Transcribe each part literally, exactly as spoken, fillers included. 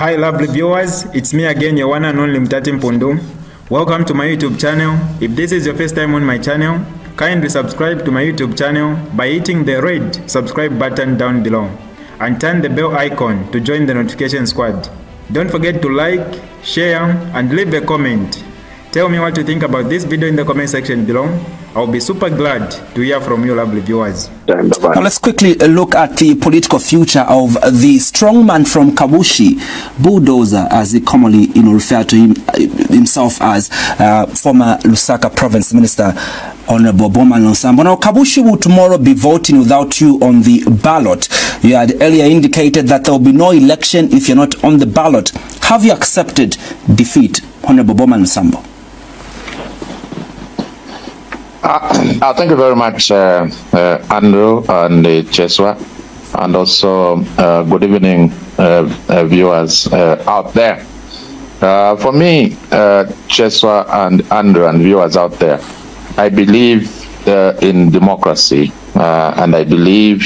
Hi lovely viewers, it's me again, your one and only Mutati Mpundu. Welcome to my YouTube channel. If this is your first time on my channel, kindly subscribe to my YouTube channel by hitting the red subscribe button down below and turn the bell icon to join the notification squad. Don't forget to like, share and leave a comment. Tell me what you think about this video in the comment section below. I'll be super glad to hear from you lovely viewers. Now let's quickly look at the political future of the strongman from Kabushi, Bulldozer, as he commonly you know, referred to him, himself as uh, former Lusaka Province Minister Honorable Bowman Lusambo. Now Kabushi will tomorrow be voting without you on the ballot. You had earlier indicated that there will be no election if you're not on the ballot. Have you accepted defeat, Honorable Bowman Lusambo? Uh, uh, thank you very much, uh, uh, Andrew and uh, Cheswa, and also uh, good evening, uh, uh, viewers uh, out there. Uh, for me, uh, Cheswa and Andrew and viewers out there, I believe uh, in democracy, uh, and I believe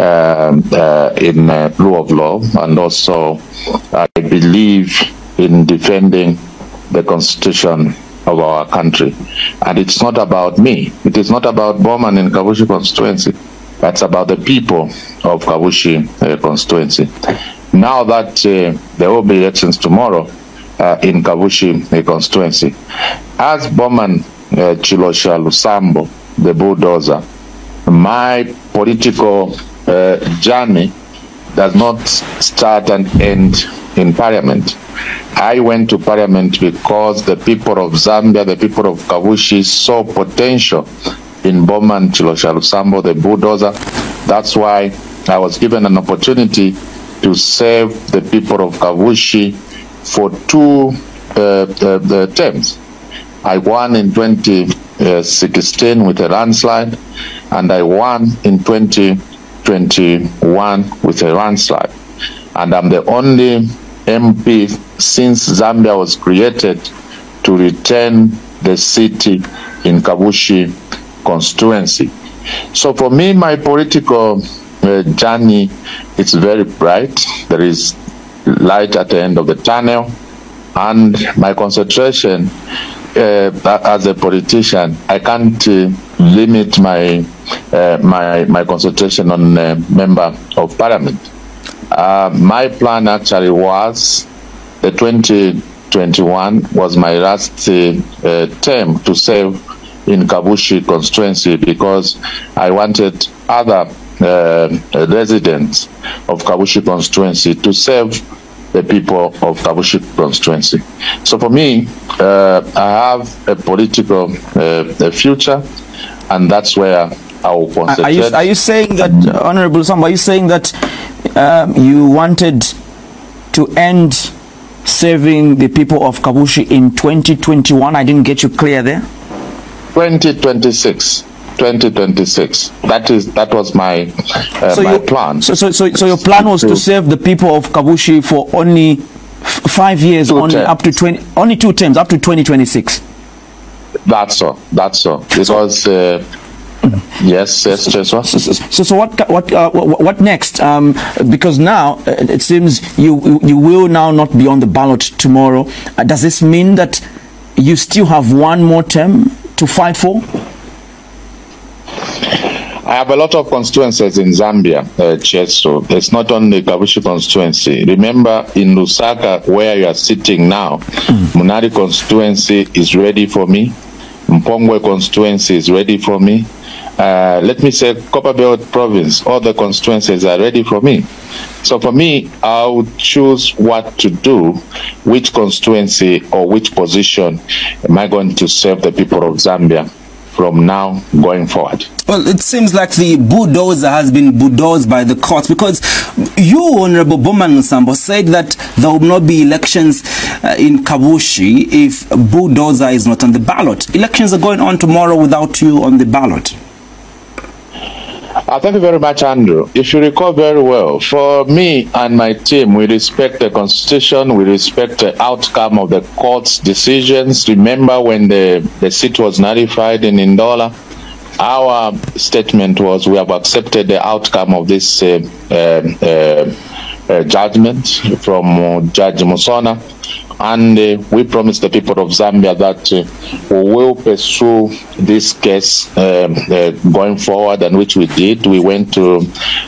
uh, uh, in uh, rule of law, and also I believe in defending the Constitution of our country. And it's not about me, it is not about Bowman in Kabushi constituency, that's about the people of Kabushi uh, constituency. Now that uh, there will be elections tomorrow uh, in Kabushi uh, constituency, as Bowman uh, Chilosha Lusambo, the Bulldozer, my political uh, journey does not start and end in Parliament. I went to Parliament because the people of Zambia, the people of Kabushi saw potential in Bowman Chilosha Lusambo, the Bulldozer. That's why I was given an opportunity to serve the people of Kabushi for two uh, the, the terms. I won in twenty sixteen with a landslide, and I won in twenty twenty-one with a landslide. And I'm the only M P since Zambia was created to retain the city in Kabushi constituency. So for me, my political uh, journey, it's very bright. There is light at the end of the tunnel. And my concentration uh, as a politician, I can't uh, limit my, uh, my, my concentration on a member of parliament. Uh, my plan actually was the twenty twenty-one was my last uh, uh, term to serve in Kabushi constituency, because I wanted other uh, residents of Kabushi constituency to serve the people of Kabushi constituency. So for me, uh, I have a political uh, future, and that's where I will concentrate. Are you, are you saying that, Honorable Lusambo, are you saying that Um, you wanted to end serving the people of Kabushi in twenty twenty-one? I didn't get you clear there. twenty twenty-six. twenty twenty-six. That is that was my uh, so my you, plan. So, so so so your plan was to serve the people of Kabushi for only f five years, two only terms. up to twenty, only two terms, up to twenty twenty-six. That's so. That's so. Because. Uh, Yes, yes, yes. So, so, so, so what, what, uh, what, what next? Um, because now it seems you, you will now not be on the ballot tomorrow. Uh, does this mean that you still have one more term to fight for? I have a lot of constituencies in Zambia, uh, Cheso. It's not only Kabushi constituency. Remember, in Lusaka, where you are sitting now, mm. Munari constituency is ready for me. Mpongwe constituency is ready for me. Uh, let me say Copperbelt province, all the constituencies are ready for me. So for me, I would choose what to do, which constituency or which position am I going to serve the people of Zambia from now going forward. Well, it seems like the Bulldozer has been bulldozed by the courts, because you, Honorable Bowman Lusambo, said that there will not be elections uh, in Kabushi if Bulldozer is not on the ballot. Elections are going on tomorrow without you on the ballot. Uh, thank you very much, Andrew. If you recall very well, for me and my team, we respect the Constitution, we respect the outcome of the court's decisions. Remember when the, the seat was nullified in Indola, our statement was we have accepted the outcome of this uh, uh, uh, uh, judgment from uh, Judge Musona, and uh, we promise the people of Zambia that uh, we will pursue this case um, uh, going forward, and which we did. We went to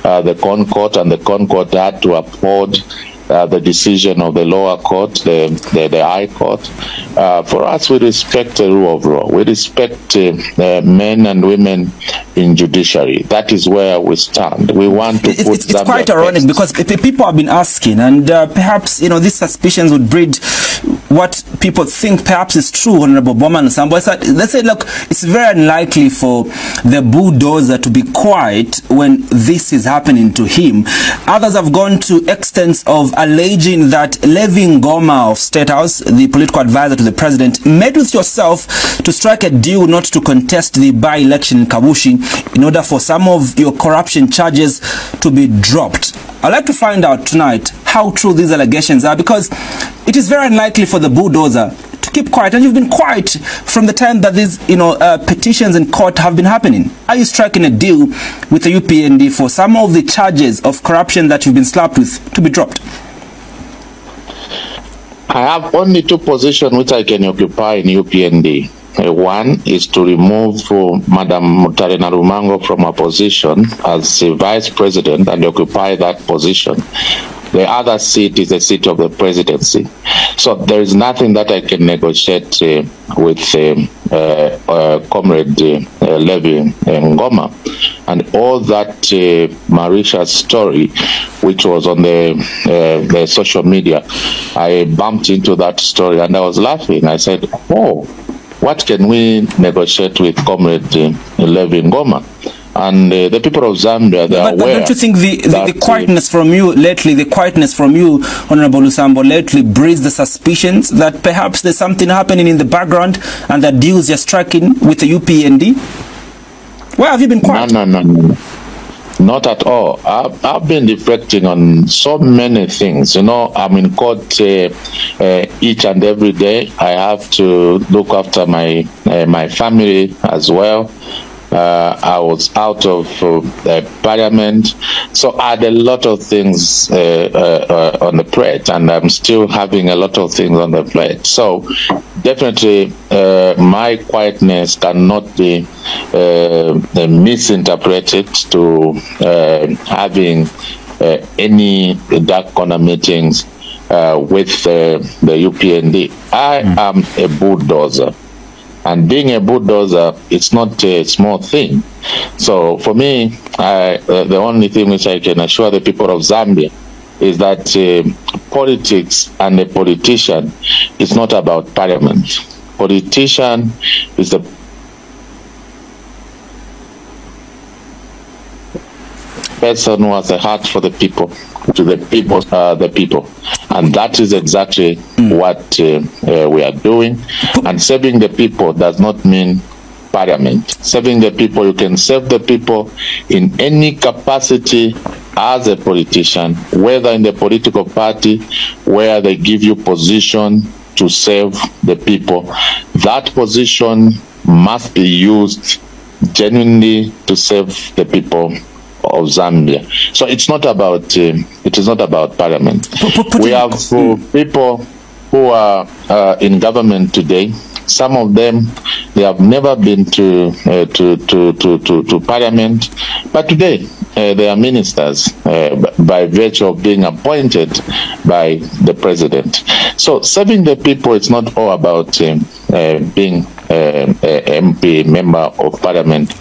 uh, the Concord, and the Concord had to uphold Uh, the decision of the lower court, the the, the high court. Uh, for us, we respect the rule of law. We respect uh, uh, men and women in judiciary. That is where we stand. We want to it's, put. It's, it's quite ironic because people have been asking, and uh, perhaps you know these suspicions would breed what people think perhaps is true. Honorable Bowman Lusambo, they say, look, it's very unlikely for the bulldozer to be quiet when this is happening to him. Others have gone to extents of alleging that Levi Ngoma of State House, the political advisor to the president, met with yourself to strike a deal not to contest the by-election in Kabushi in order for some of your corruption charges to be dropped. I'd like to find out tonight how true these allegations are, because it is very unlikely for the bulldozer to keep quiet, and you've been quiet from the time that these you know, uh, petitions in court have been happening. Are you striking a deal with the U P N D for some of the charges of corruption that you've been slapped with to be dropped? I have only two positions which I can occupy in U P N D. Uh, one is to remove uh, Madam Mutare Narumango from her position as uh, Vice President and occupy that position. The other seat is the seat of the presidency. So there is nothing that I can negotiate uh, with um, uh, uh, Comrade uh, Levi Ngoma. And all that uh, Marisha's story, which was on the, uh, the social media, I bumped into that story and I was laughing. I said, oh, what can we negotiate with Comrade uh, Levi Ngoma? And uh, the people of Zambia, they but, are aware. But don't you think the, the, the quietness from you lately, the quietness from you, Honorable Lusambo, lately breeds the suspicions that perhaps there's something happening in the background and that deals you're striking with the U P N D? Why have you been quiet? No, no, no, no. Not at all. I've, I've been reflecting on so many things. You know, I'm in court uh, uh, each and every day. I have to look after my, uh, my family as well. Uh, I was out of uh, the parliament, so I had a lot of things uh, uh, uh, on the plate, and I'm still having a lot of things on the plate. So definitely uh, my quietness cannot be uh, misinterpreted to uh, having uh, any dark corner meetings uh, with uh, the U P N D. I am a bulldozer. And being a bulldozer, it's not a small thing. So for me, I, uh, the only thing which I can assure the people of Zambia is that uh, politics and a politician is not about parliament. Politician is the... person who has a heart for the people, to the people, uh, the people, and that is exactly mm. what uh, uh, we are doing. And serving the people does not mean parliament. Serving the people, you can serve the people in any capacity as a politician, whether in the political party where they give you position to serve the people. That position must be used genuinely to serve the people of Zambia. So it's not about uh, it is not about parliament. We have uh, people who are uh, in government today. Some of them, they have never been to uh, to, to, to, to to parliament, but today uh, they are ministers uh, by virtue of being appointed by the president. So serving the people, it's not all about um, uh, being uh, M P, member of parliament.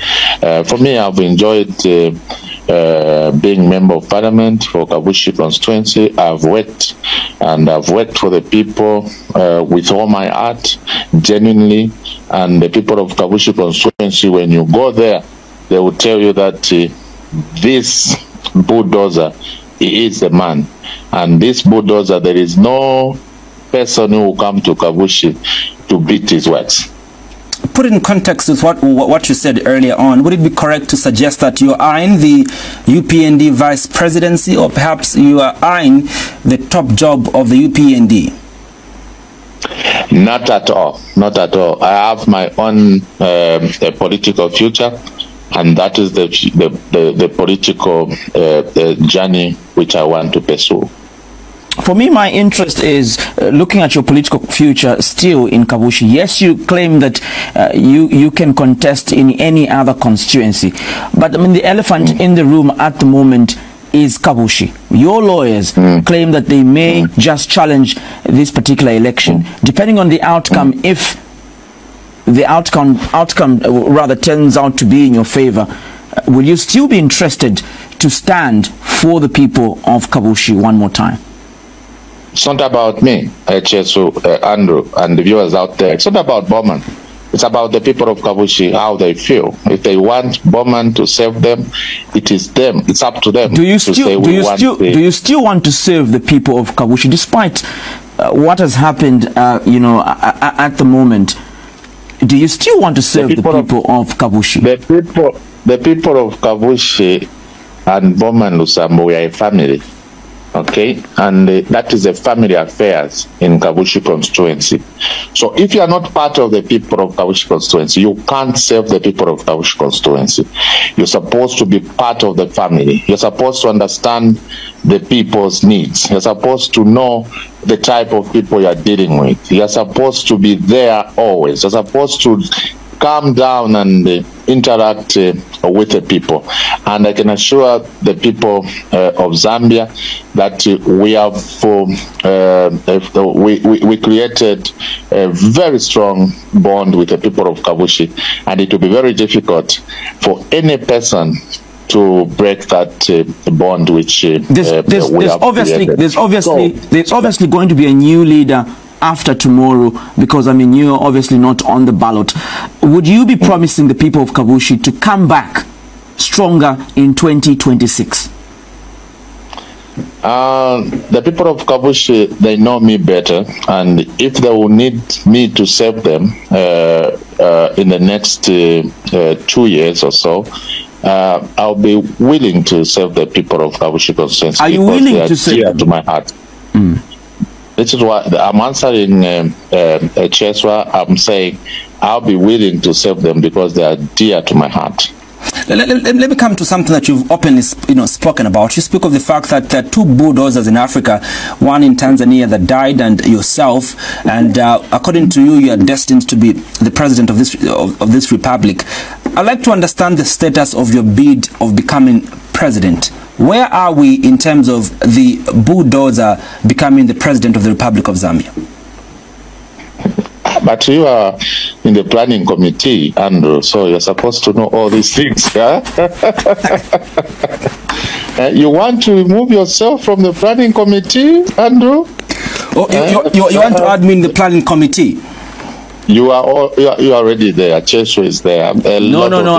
Uh, for me, I've enjoyed uh, uh, being member of parliament for Kabushi constituency. I've worked, and I've worked for the people uh, with all my heart, genuinely. And the people of Kabushi constituency, when you go there, they will tell you that uh, this bulldozer, he is the man. And this bulldozer, there is no person who will come to Kabushi to beat his works. Put in context with what what you said earlier on, would it be correct to suggest that you are eyeing the U P N D vice presidency, or perhaps you are eyeing the top job of the U P N D? Not at all. Not at all. I have my own uh, political future. And that is the, the, the, the political uh, the journey which I want to pursue. For me, my interest is uh, looking at your political future still in Kabushi. Yes, you claim that uh, you, you can contest in any other constituency. But I mean, the elephant mm. in the room at the moment is Kabushi. Your lawyers mm. claim that they may mm. just challenge this particular election. Mm. Depending on the outcome, mm. if the outcome, outcome rather turns out to be in your favor, will you still be interested to stand for the people of Kabushi one more time? It's not about me, H S U, uh, Andrew, and the viewers out there. It's not about Bowman. It's about the people of Kabushi, how they feel. If they want Bowman to save them, it is them. It's up to them. Do you still, to say do we you want still, do you still want to save the people of Kabushi, despite uh, what has happened, uh, you know, at the moment? Do you still want to save the people, the people of, of Kabushi? The people, the people of Kabushi and Bowman Lusambo, we are a family. Okay, and uh, that is the family affairs in Kabushi constituency. So if you are not part of the people of Kabushi constituency, you can't serve the people of Kabushi constituency. You're supposed to be part of the family. You're supposed to understand the people's needs. You're supposed to know the type of people you're dealing with. You're supposed to be there always. You're supposed to come down and uh, interact uh, with the people. And I can assure the people uh, of Zambia that uh, we have for, uh, uh, we, we, we created a very strong bond with the people of Kabushi, and it will be very difficult for any person to break that uh, bond which uh, there's, uh, there's, we there's have obviously created. There's obviously, so, there's obviously going to be a new leader after tomorrow, because I mean you're obviously not on the ballot. Would you be promising the people of Kabushi to come back stronger in twenty twenty-six? Uh, the people of Kabushi, they know me better, and if they will need me to serve them uh, uh, in the next uh, uh, two years or so, uh, I'll be willing to serve the people of Kabushi constituency. Are you willing they are to serve? To my heart. Mm. This is what I'm answering, um, uh, Cheswa. I'm saying I'll be willing to serve them because they are dear to my heart. Let, let, let me come to something that you've openly, you know, spoken about. You speak of the fact that there are two bulldozers in Africa, one in Tanzania that died, and yourself. And uh, according to you, you are destined to be the president of this of, of this republic. I'd like to understand the status of your bid of becoming president. Where are we in terms of the bulldozer becoming the president of the Republic of Zambia? But you are in the planning committee, Andrew, so you're supposed to know all these things. Yeah? You want to remove yourself from the planning committee, Andrew? Oh, you, you, you, you want to add me in the planning committee? You are all, you are, you are already there. Cheswa is there. A no, no, no.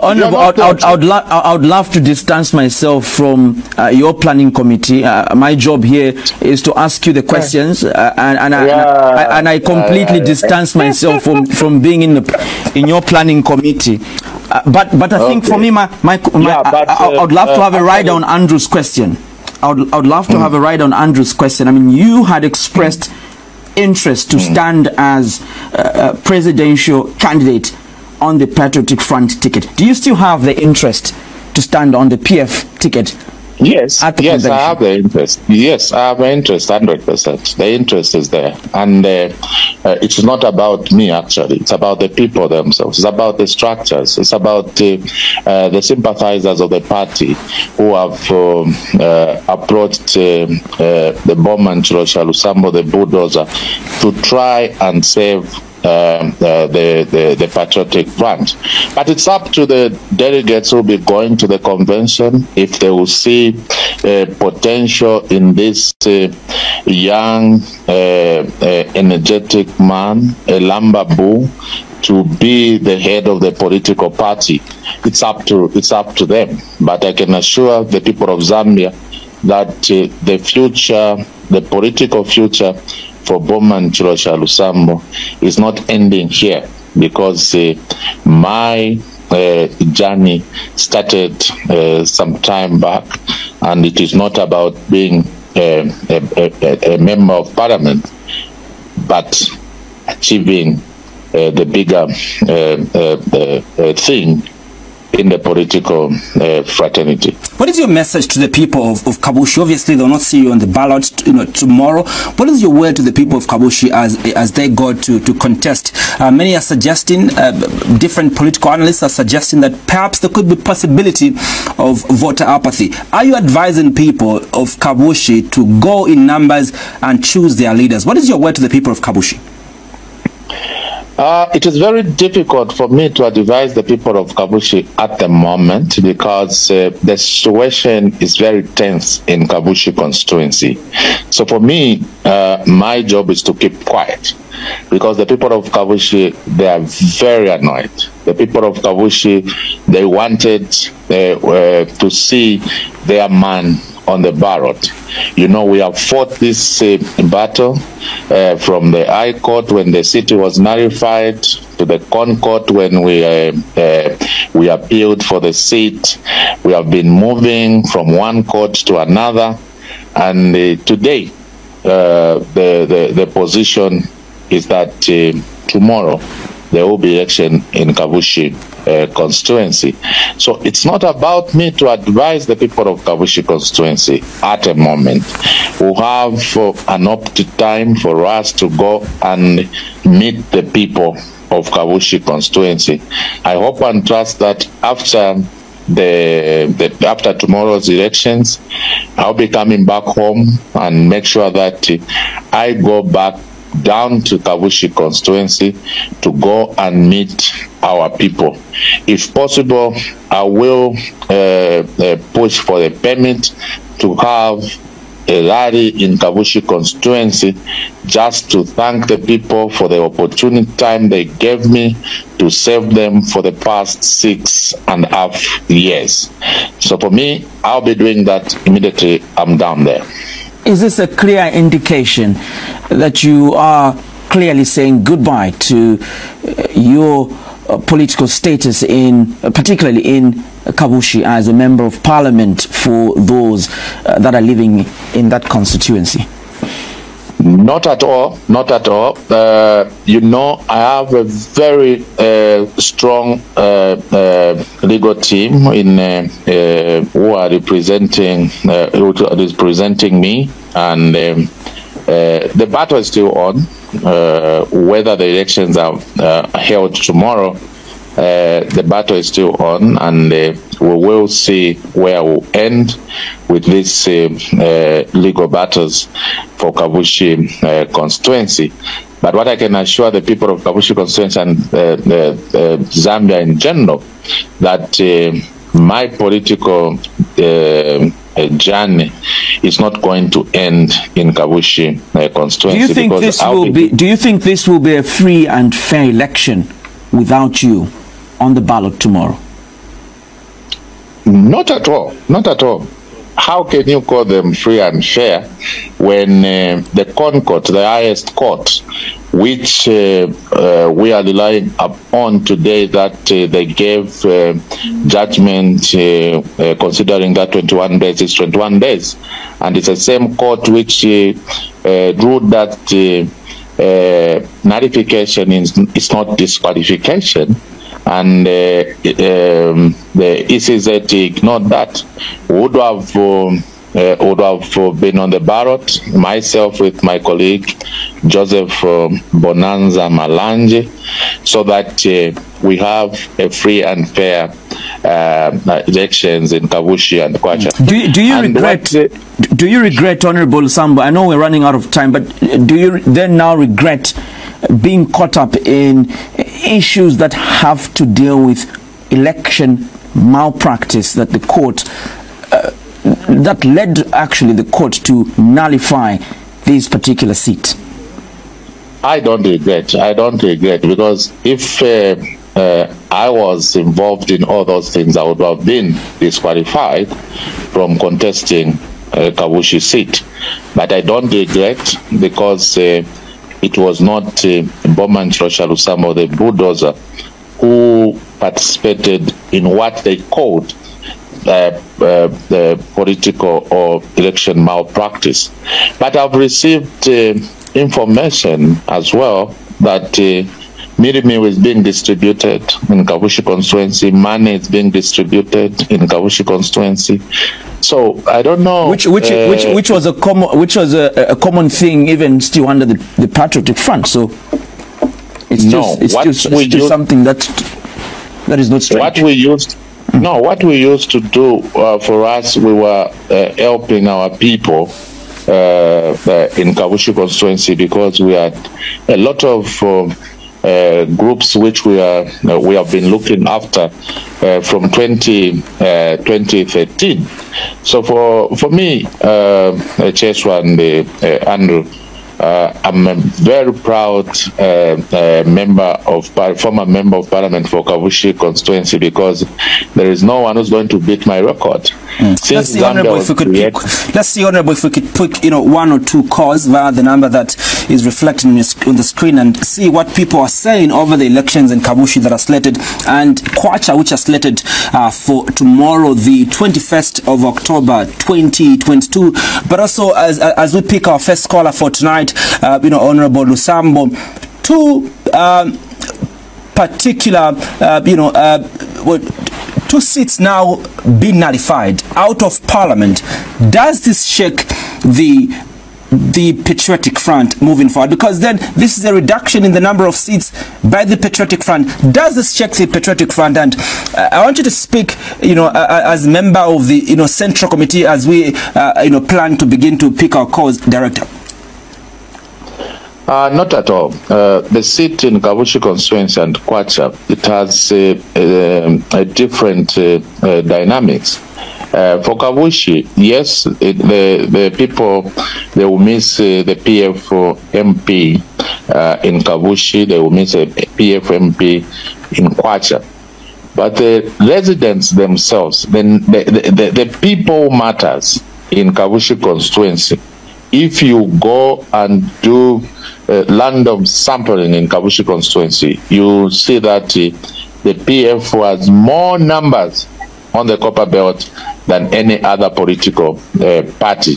Honorable, I would love to distance myself from uh, your planning committee. Uh, my job here is to ask you the questions, uh, and, and, I, yeah. and, I, and I completely yeah. distance myself from, from being in the in your planning committee. Uh, but but I think okay. for me, my my, my yeah, but, I, I would love uh, to have a ride on Andrew's question. I would I would love to mm. have a ride on Andrew's question. I mean, you had expressed interest to stand as uh, a presidential candidate on the Patriotic Front ticket. Do you still have the interest to stand on the P F ticket? Yes, yes, I have the interest. Yes, I have the interest, one hundred percent. The interest is there. And uh, uh, it's not about me, actually. It's about the people themselves. It's about the structures. It's about uh, uh, the sympathizers of the party who have uh, uh, approached uh, uh, the Bowman Lusambo, the bulldozer, to try and save Uh, the, the, the Patriotic Front. But it's up to the delegates who will be going to the convention if they will see uh, potential in this uh, young, uh, uh, energetic man, Lusambo, to be the head of the political party. It's up to, it's up to them. But I can assure the people of Zambia that uh, the future, the political future, for Bowman Lusambo is not ending here, because uh, my uh, journey started uh, some time back, and it is not about being uh, a, a, a member of parliament, but achieving uh, the bigger uh, uh, uh, thing in the political uh, fraternity. What is your message to the people of, of Kabushi? Obviously, they'll not see you on the ballot, you know, tomorrow. What is your word to the people of Kabushi as as they go to to contest? Uh, many are suggesting, uh, different political analysts are suggesting that perhaps there could be possibility of voter apathy. Are you advising people of Kabushi to go in numbers and choose their leaders? What is your word to the people of Kabushi? Uh, it is very difficult for me to advise the people of Kabushi at the moment, because uh, the situation is very tense in Kabushi constituency. So for me, uh, my job is to keep quiet, because the people of Kabushi, they are very annoyed. The people of Kabushi, they wanted uh, uh, to see their man on the ballot. You know, we have fought this uh, battle uh, from the High Court when the city was nullified, to the Concord when we uh, uh, we appealed for the seat. We have been moving from one court to another, and uh, today uh, the, the the position is that uh, tomorrow there will be action in Kabushi uh, constituency. So it's not about me to advise the people of Kabushi constituency at the moment. We have uh, an opt time for us to go and meet the people of Kabushi constituency. I hope and trust that after the, the after tomorrow's elections, I'll be coming back home and make sure that I go back down to Kabushi constituency to go and meet our people. If possible, I will uh, uh, push for the permit to have a rally in Kabushi constituency, just to thank the people for the opportunity time they gave me to serve them for the past six and a half years. So for me, I'll be doing that immediately I'm down there. Is this a clear indication that you are clearly saying goodbye to your political status, in particularly in Kabushi, as a member of parliament for those uh, that are living in that constituency? Not at all, not at all. Uh, you know, I have a very uh, strong uh, uh, legal team in uh, uh, who are representing uh, who are representing me, and um, uh, the battle is still on. Uh, whether the elections are uh, held tomorrow, uh, the battle is still on, and uh, we will see where we will end with these uh, uh, legal battles for Kabushi uh, constituency. But what I can assure the people of Kabushi constituency and uh, uh, uh, Zambia in general, that uh, my political uh, journey is not going to end in Kabushi uh, constituency. Do you think this will be, do you think this will be a free and fair election without you on the ballot tomorrow? Not at all, not at all. How can you call them free and fair when uh, the Concord, the highest court, which uh, uh, we are relying upon today, that uh, they gave uh, judgment uh, uh, considering that twenty-one days is twenty-one days, and it's the same court which uh, uh, ruled that uh, uh, nullification is, is not disqualification, and uh, um, the E C Z ignored that. Would have um, uh, would have been on the ballot, myself with my colleague Joseph um, Bonanza Malanje, so that uh, we have a free and fair uh, elections in Kabushi and Kwacha. Do you, do you and regret? What, do you regret, Honourable Lusambo? I know we're running out of time, but do you then now regret being caught up in issues that have to deal with election malpractice, that the court uh, that led actually the court to nullify this particular seat? I don't regret. I don't regret, because if uh, uh, I was involved in all those things, I would have been disqualified from contesting uh, Kabushi seat. But I don't regret, because uh, it was not uh, Bowman Lusambo, the bulldozer, who participated in what they called uh, uh, the political or election malpractice. But I've received uh, information as well that uh, Mirimi is being distributed in Kabushi constituency. Money is being distributed in Kabushi constituency. So I don't know which which uh, which which was a common which was a, a common thing even still under the, the Patriotic Front. So it's no, just it's what just, we it's just something that that is not strange. What we used mm. no, what we used to do uh, for us, we were uh, helping our people. Uh, uh, in Kabushi constituency, because we had a lot of uh, uh, groups which we are uh, we have been looking after uh, from twenty thirteen. So for for me, uh, Cheswa and uh, Andrew, uh, I'm a very proud uh, uh, member of former member of parliament for Kabushi constituency, because there is no one who's going to beat my record. Mm. Let's see, Honorable, if we could pick, let's see, Honorable, if we could pick, you know, one or two calls via the number that is reflected on the screen and see what people are saying over the elections in Kabushi that are slated, and Kwacha, which are slated uh, for tomorrow, the twenty-first of October twenty twenty-two. But also, as as we pick our first caller for tonight, uh, you know, Honorable Lusambo, two um, particular, uh, you know, uh, what. Two seats now being nullified out of parliament. Does this shake the the Patriotic Front moving forward? Because then this is a reduction in the number of seats by the Patriotic Front. Does this check the Patriotic Front? And uh, I want you to speak, you know, uh, as member of the, you know, Central Committee, as we uh, you know, plan to begin to pick our cause, Director. Uh, not at all. Uh, the seat in Kabushi constituency and Kwacha, it has uh, uh, a different uh, uh, dynamics. Uh, for Kabushi, yes, it, the the people, they will miss uh, the P F M P uh, in Kabushi. They will miss a P F M P in Kwacha. But the residents themselves, then the, the, the, the people matters in Kabushi constituency. If you go and do Uh, random sampling in Kabushi constituency, you see that uh, the P F has more numbers on the Copperbelt than any other political uh, party.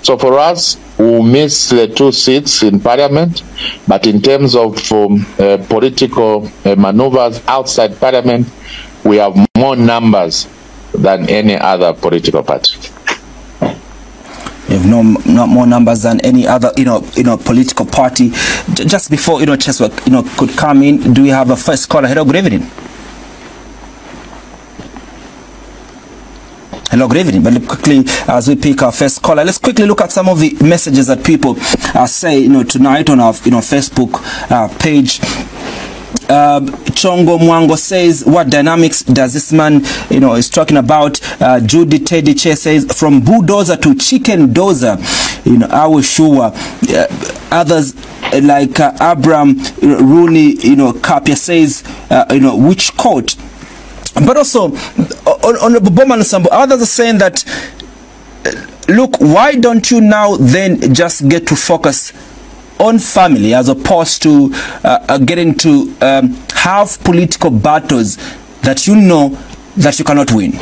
So for us, we miss the two seats in parliament, but in terms of um, uh, political uh, maneuvers outside parliament, we have more numbers than any other political party. You have no, no more numbers than any other, you know, you know, political party. J just before, you know, Cheswa, you know, could come in, do we have a first caller? Hello, good evening. Hello, good evening. But quickly, as we pick our first caller, let's quickly look at some of the messages that people uh, say, you know, tonight on our, you know, Facebook uh, page. Uh, Chongo Mwango says, what dynamics does this man, you know, is talking about? Uh, Judy Teddy Che says, from bulldozer to chicken dozer, you know, Awushua. Uh, others like uh, Abram Rooney, you know, Kapia says, uh, you know, which court? But also, Honorable Bowman Lusambo, others are saying that, look, why don't you now then just get to focus on family as opposed to uh, getting to um, have political battles that you know that you cannot win?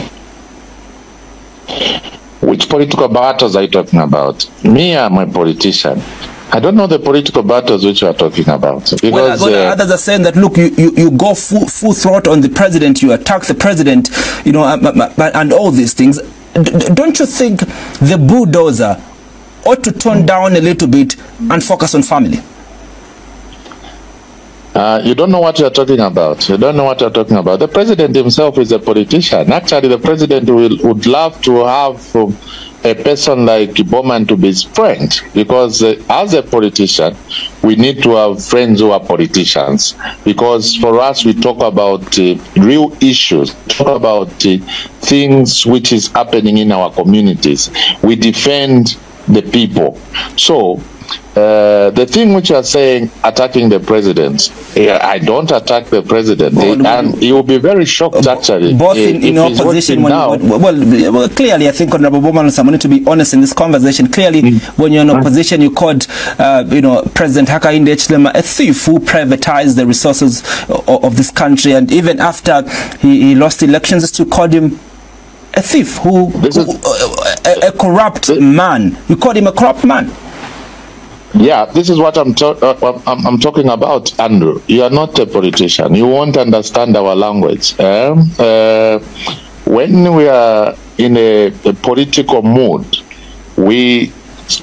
Which political battles are you talking about? Me, I'm a politician. I don't know the political battles which you are talking about. Because, well, uh, others are saying that, look, you, you, you go full, full throat on the president, you attack the president, you know, and all these things. Don't you think the bulldozer ought to tone down a little bit and focus on family? Uh, you don't know what you're talking about. You don't know what you're talking about. The president himself is a politician. Actually, the president will, would love to have um, a person like Bowman to be his friend, because uh, as a politician, we need to have friends who are politicians, because for us, we talk about uh, real issues, talk about uh, things which is happening in our communities. We defend the people. So uh, the thing which you are saying, attacking the president, yeah, I don't attack the president, well, and you will be very shocked actually. Both in, if, in if opposition, when now. You, well, well, clearly, I think, Honorable Bowman Lusambo, need to be honest in this conversation. Clearly, mm. when you're in opposition, you called, uh, you know, President Hakainde Hichilema a thief who privatized the resources of, of this country, and even after he, he lost elections, you still called him a thief, who, who is, a, a corrupt this, man. You called him a corrupt man. Yeah, this is what I'm, uh, I'm, I'm talking about, Andrew. You are not a politician. You won't understand our language. Eh? Uh, when we are in a, a political mood, we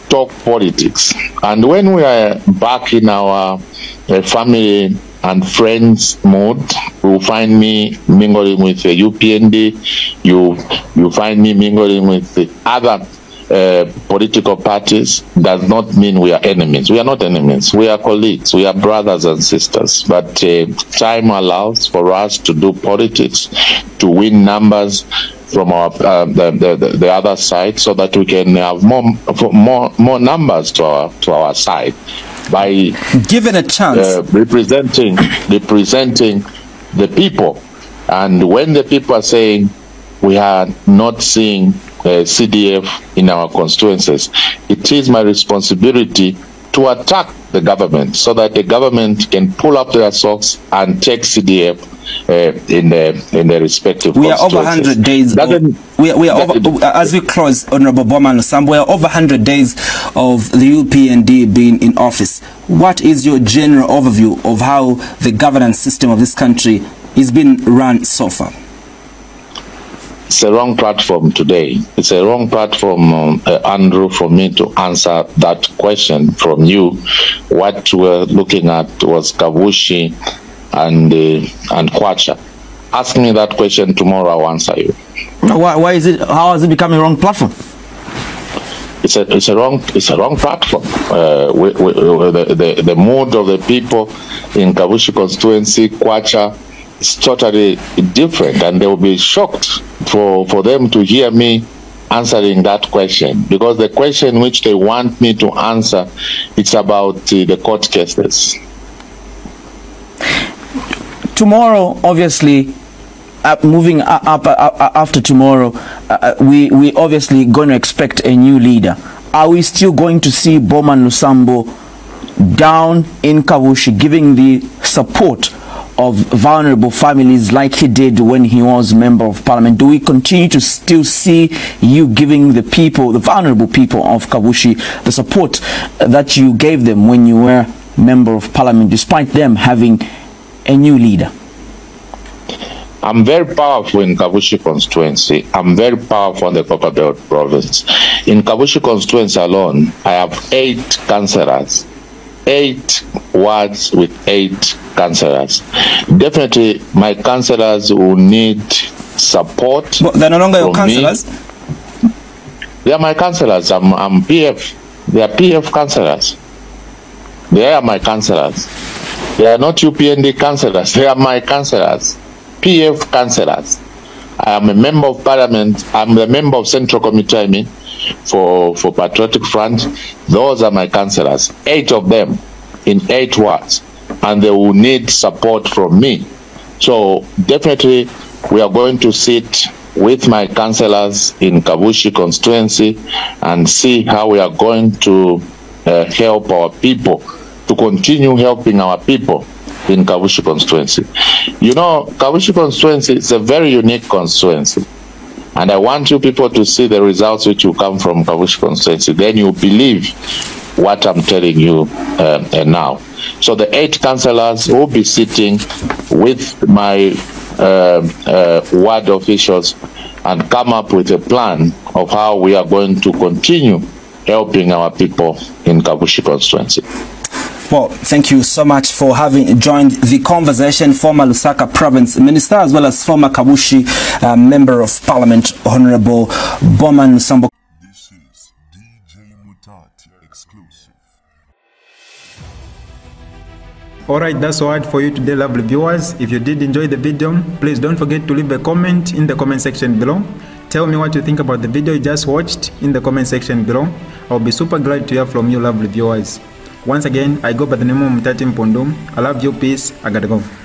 talk politics. And when we are back in our uh, family and friends mode, you find me mingling with the U P N D. You, you find me mingling with the other Uh, political parties. Does not mean we are enemies. We are not enemies. We are colleagues. We are brothers and sisters. But uh, time allows for us to do politics, to win numbers from our uh, the, the the other side, so that we can have more more more numbers to our to our side by given a chance uh, representing representing the people. And when the people are saying we are not seeing Uh, C D F in our constituencies, it is my responsibility to attack the government so that the government can pull up their socks and take C D F uh, in the in their respective. We are over one hundred days. We are, we are over, it, as we close, Honorable Bowman Lusambo, we are over one hundred days of the U P N D being in office. What is your general overview of how the governance system of this country is being run so far? It's a wrong platform today. It's a wrong platform, um, uh, Andrew, for me to answer that question from you. What we're looking at was Kabushi and uh, and Kwacha. Ask me that question tomorrow, I'll answer you. Why, why is it? How has it become a wrong platform? It's a it's a wrong it's a wrong platform. Uh, we, we, the, the the mood of the people in Kabushi constituency, Kwacha, it's totally different, and they will be shocked for, for them to hear me answering that question, because the question which they want me to answer, it's about uh, the court cases. Tomorrow, obviously, uh, moving up, up uh, after tomorrow, uh, we, we obviously going to expect a new leader. Are we still going to see Bowman Lusambo down in Kabushi giving the support of vulnerable families like he did when he was member of parliament? Do we continue to still see you giving the people, the vulnerable people of Kabushi, the support that you gave them when you were member of parliament, despite them having a new leader? I'm very powerful in Kabushi constituency. I'm very powerful in the Copperbelt province. In Kabushi constituency alone, I have eight councillors. Eight wards with eight councillors. Definitely, my councillors will need support. But they're no longer your councillors? They are my councillors. I'm, I'm P F. They are P F councillors. They are my councillors. They are not U P N D councillors. They are my councillors. P F councillors. I am a member of parliament. I'm a member of Central Committee, I mean. For, for Patriotic Front, those are my councillors, eight of them in eight wards, and they will need support from me. So definitely we are going to sit with my councillors in Kabushi constituency and see how we are going to uh, help our people, to continue helping our people in Kabushi constituency. You know, Kabushi constituency is a very unique constituency. And I want you people to see the results which will come from Kabushi constituency. Then you believe what I'm telling you uh, uh, now. So the eight councillors will be sitting with my uh, uh, ward officials and come up with a plan of how we are going to continue helping our people in Kabushi constituency. Well, thank you so much for having joined the conversation, former Lusaka Province Minister as well as former Kabushi uh, Member of Parliament, Honorable Bowman Lusambo. This is D J Mutati exclusive. Alright, that's all right for you today, lovely viewers. If you did enjoy the video, please don't forget to leave a comment in the comment section below. Tell me what you think about the video you just watched in the comment section below. I'll be super glad to hear from you, lovely viewers. Once again, I go by the name of Mutati Mpundu. I love you, peace, I gotta go.